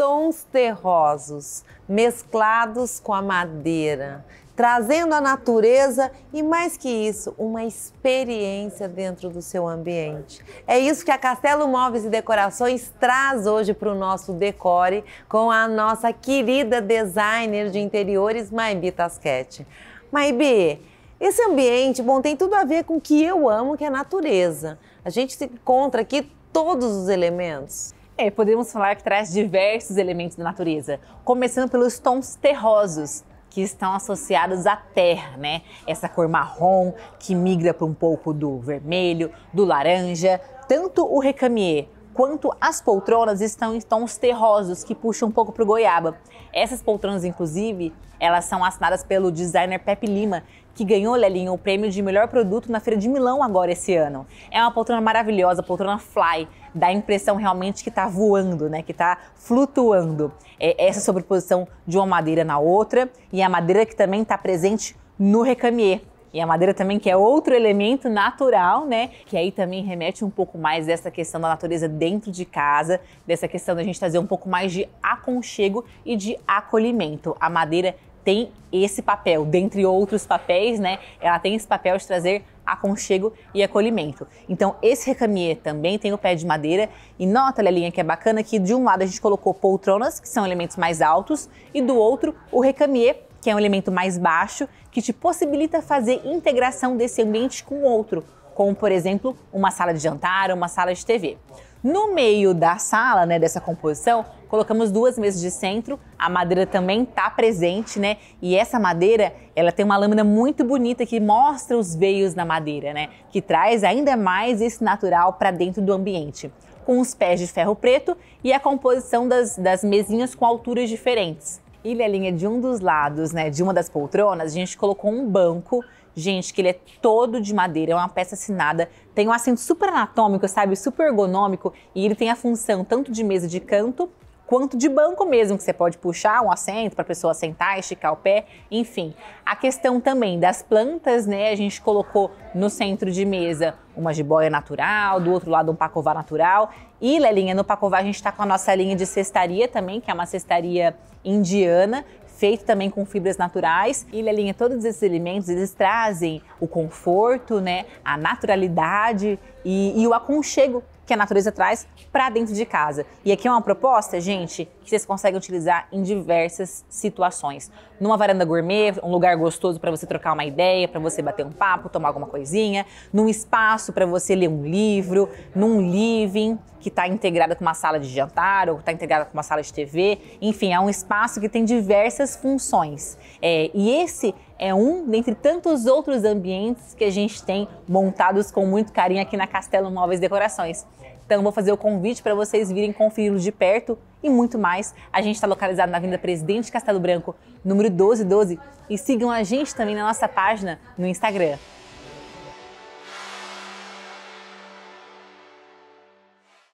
tons terrosos, mesclados com a madeira, trazendo a natureza e, mais que isso, uma experiência dentro do seu ambiente. É isso que a Castelo Móveis e Decorações traz hoje para o nosso decore com a nossa querida designer de interiores, Maibi Tasquete. Maibi, esse ambiente, bom, tem tudo a ver com o que eu amo, que é a natureza. A gente se encontra aqui todos os elementos. É, podemos falar que traz diversos elementos da natureza, começando pelos tons terrosos, que estão associados à terra, né? Essa cor marrom que migra para um pouco do vermelho, do laranja. Tanto o recamier quanto as poltronas estão em tons terrosos, que puxam um pouco para o goiaba. Essas poltronas, inclusive, elas são assinadas pelo designer Pepe Lima, que ganhou, Lelinha, o prêmio de melhor produto na Feira de Milão agora esse ano. É uma poltrona maravilhosa, a poltrona fly, dá a impressão realmente que tá voando, né, que tá flutuando. É essa sobreposição de uma madeira na outra, e a madeira que também tá presente no recamier. E a madeira também, que é outro elemento natural, né? Que aí também remete um pouco mais dessa questão da natureza dentro de casa, dessa questão da gente trazer um pouco mais de aconchego e de acolhimento. A madeira tem esse papel, dentre outros papéis, né? Ela tem esse papel de trazer aconchego e acolhimento. Então, esse recamier também tem o pé de madeira. E nota, Lelinha, que é bacana que de um lado a gente colocou poltronas, que são elementos mais altos, e do outro o recamier, que é um elemento mais baixo, que te possibilita fazer integração desse ambiente com outro, como, por exemplo, uma sala de jantar, uma sala de TV. No meio da sala, né, dessa composição, colocamos duas mesas de centro, a madeira também está presente, né? E essa madeira, ela tem uma lâmina muito bonita que mostra os veios na madeira, né? Que traz ainda mais esse natural para dentro do ambiente, com os pés de ferro preto e a composição das mesinhas com alturas diferentes. E, Lelinha, de um dos lados, né, de uma das poltronas, a gente colocou um banco, gente, que ele é todo de madeira, é uma peça assinada, tem um assento super anatômico, sabe, super ergonômico, e ele tem a função tanto de mesa de canto, quanto de banco mesmo, que você pode puxar um assento para a pessoa sentar, esticar o pé, enfim. A questão também das plantas, né, a gente colocou no centro de mesa uma jiboia natural, do outro lado um pacová natural. E, Lelinha, no pacová a gente está com a nossa linha de cestaria também, que é uma cestaria indiana, feito também com fibras naturais. E, Lelinha, todos esses elementos, eles trazem o conforto, né, a naturalidade e o aconchego que a natureza traz para dentro de casa. E aqui é uma proposta, gente, que vocês conseguem utilizar em diversas situações. Numa varanda gourmet, um lugar gostoso para você trocar uma ideia, para você bater um papo, tomar alguma coisinha, num espaço para você ler um livro, num living que está integrada com uma sala de jantar ou está integrada com uma sala de TV. Enfim, é um espaço que tem diversas funções. E esse é um dentre tantos outros ambientes que a gente tem montados com muito carinho aqui na Castelo Móveis e Decorações. Então, vou fazer o convite para vocês virem conferi-lo de perto e muito mais. A gente está localizado na Avenida Presidente Castelo Branco, número 1212. E sigam a gente também na nossa página no Instagram.